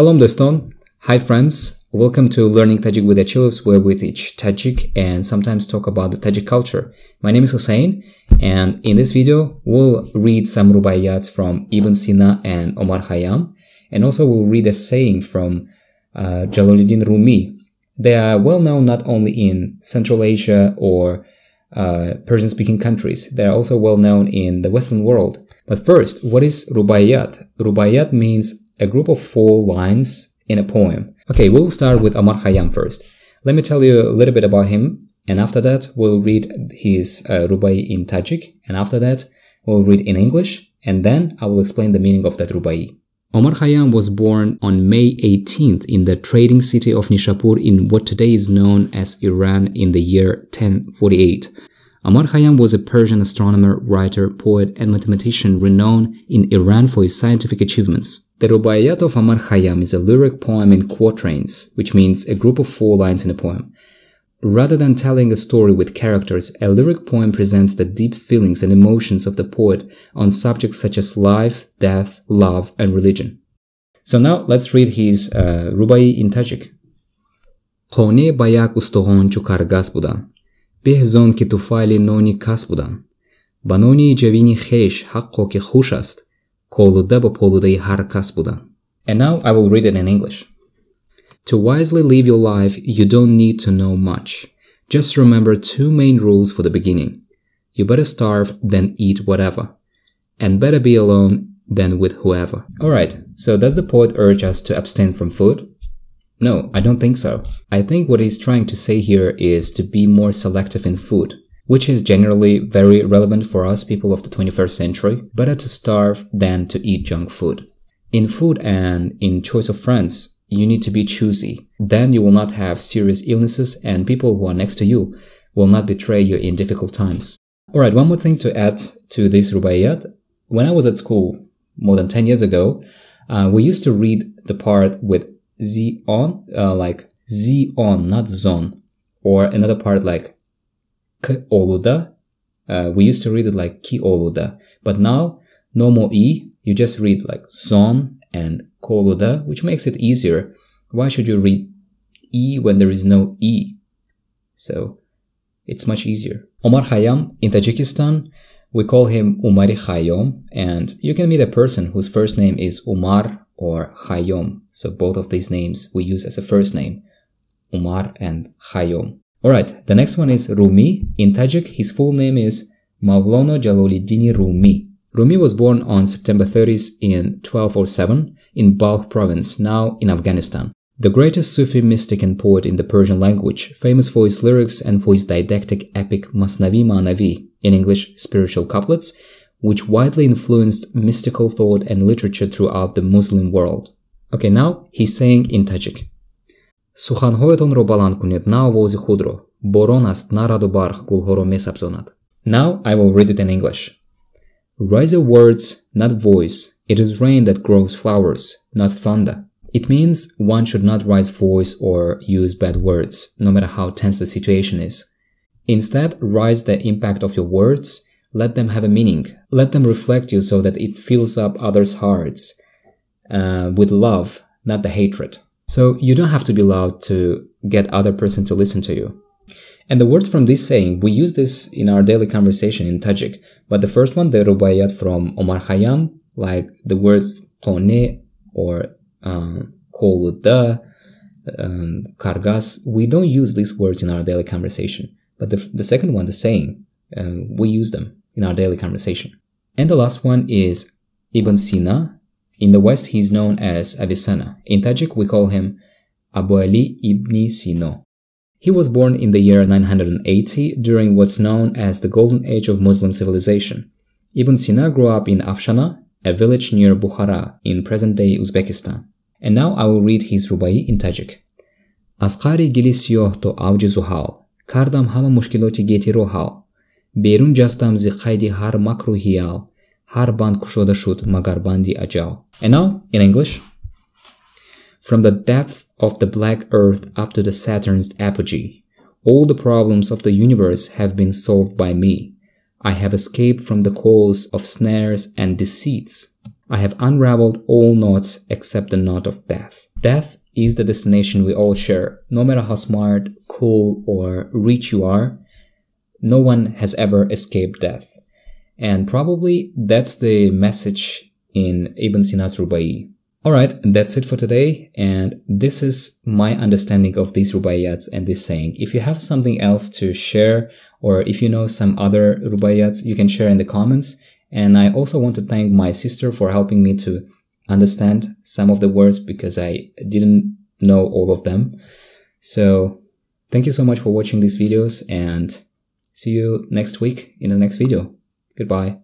Salam doston, hi friends, welcome to Learning Tajik with the Chilos, where we teach Tajik and sometimes talk about the Tajik culture. My name is Hussein, and in this video we'll read some Rubaiyats from Ibn Sina and Omar Khayyam, and also we'll read a saying from Jalaluddin Rumi. They are well known not only in Central Asia or Persian-speaking countries, they are also well known in the Western world. But first, what is Rubaiyat? Rubaiyat means a group of four lines in a poem. Okay, we'll start with Omar Khayyam first. Let me tell you a little bit about him, and after that we'll read his rubai in Tajik, and after that we'll read in English, and then I will explain the meaning of that rubai. Omar Khayyam was born on May 18th in the trading city of Nishapur in what today is known as Iran in the year 1048. Omar Khayyam was a Persian astronomer, writer, poet and mathematician renowned in Iran for his scientific achievements. The Rubaiyat of Omar Khayyam is a lyric poem in quatrains, which means a group of four lines in a poem. Rather than telling a story with characters, a lyric poem presents the deep feelings and emotions of the poet on subjects such as life, death, love, and religion. So now let's read his Rubai in Tajik. Khone ba yak ustoghon chukargas budan. Beh zon ki tufali noni kas budan. Ba noni javini khesh haqqo ki khush ast. Koluda ba poluda har kas budan. And now I will read it in English. To wisely live your life, you don't need to know much. Just remember two main rules for the beginning. You better starve than eat whatever. And better be alone than with whoever. Alright, so does the poet urge us to abstain from food? No, I don't think so. I think what he's trying to say here is to be more selective in food, which is generally very relevant for us people of the 21st century. Better to starve than to eat junk food. In food and in choice of friends, you need to be choosy. Then you will not have serious illnesses, and people who are next to you will not betray you in difficult times. Alright, one more thing to add to this Rubaiyat. When I was at school more than 10 years ago, we used to read the part with Z on, like Z on, not zon. Or another part like K oluda. We used to read it like Ki oluda. But now, no more E, you just read like zon and koluda, which makes it easier. Why should you read E when there is no E? So it's much easier. Omar Khayyam in Tajikistan, we call him Umari Khayyam, and you can meet a person whose first name is Umar or Khayyam. So both of these names we use as a first name, Umar and Khayyam. Alright, the next one is Rumi. In Tajik, his full name is Mavlono Jalaluddin Rumi. Rumi was born on September 30th in 1207 in Balkh province, now in Afghanistan. The greatest Sufi mystic and poet in the Persian language, famous for his lyrics and for his didactic epic Masnavi Ma'navi, in English spiritual couplets, which widely influenced mystical thought and literature throughout the Muslim world. Okay, now he's saying in Tajik. Now I will read it in English. Rise of words, not voice. It is rain that grows flowers, not thunder. It means one should not raise voice or use bad words, no matter how tense the situation is. Instead, raise the impact of your words, let them have a meaning, let them reflect you so that it fills up others' hearts with love, not the hatred. So you don't have to be loud to get other person to listen to you. And the words from this saying, we use this in our daily conversation in Tajik, but the first one, the Rubaiyat from Omar Khayyam, like the words Kone or Koluda, Kargas, we don't use these words in our daily conversation. But the second one, the saying, we use them in our daily conversation. And the last one is Ibn Sina. In the West, he is known as Avicenna. In Tajik, we call him Abu Ali Ibn Sino. He was born in the year 980 during what's known as the Golden Age of Muslim civilization. Ibn Sina grew up in Afshana, a village near Bukhara in present-day Uzbekistan. And now I will read his rubai in Tajik. Asqari gili siyoh to avji zuhal, kardam hama mushkiloti geti rohal, berun jastam zi qaydi har makru hiyal, har band kushoda shud magar bandi ajal. And now in English. From the depth of the black earth up to the Saturn's apogee, all the problems of the universe have been solved by me. I have escaped from the coils of snares and deceits. I have unraveled all knots except the knot of death. Death is the destination we all share. No matter how smart, cool, or rich you are, no one has ever escaped death. And probably that's the message in Ibn Sina's Rubai. Alright, that's it for today, and this is my understanding of these Rubaiyats and this saying. If you have something else to share, or if you know some other Rubaiyats, you can share in the comments. And I also want to thank my sister for helping me to understand some of the words because I didn't know all of them. So thank you so much for watching these videos, and see you next week in the next video. Goodbye.